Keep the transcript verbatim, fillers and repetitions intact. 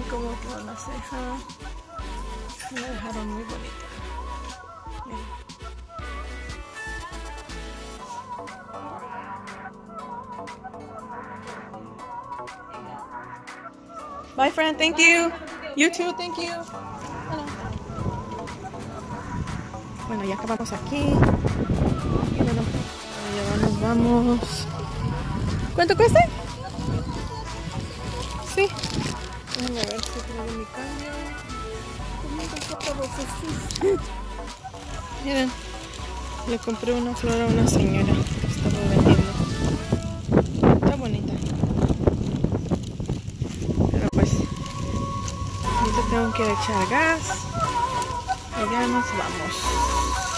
ven cómo quedó la ceja. Me dejaron muy bonita. Miren. My friend, thank you. You too, thank you. Hello. Bueno, ya acabamos aquí. Ya nos vamos. ¿Cuánto cuesta? Sí. Vamos a ver si tengo mi cambio. Miren, le compré una flor a una señora que estaba vendiendo. Está bonita. Tengo que echar gas y ya nos vamos.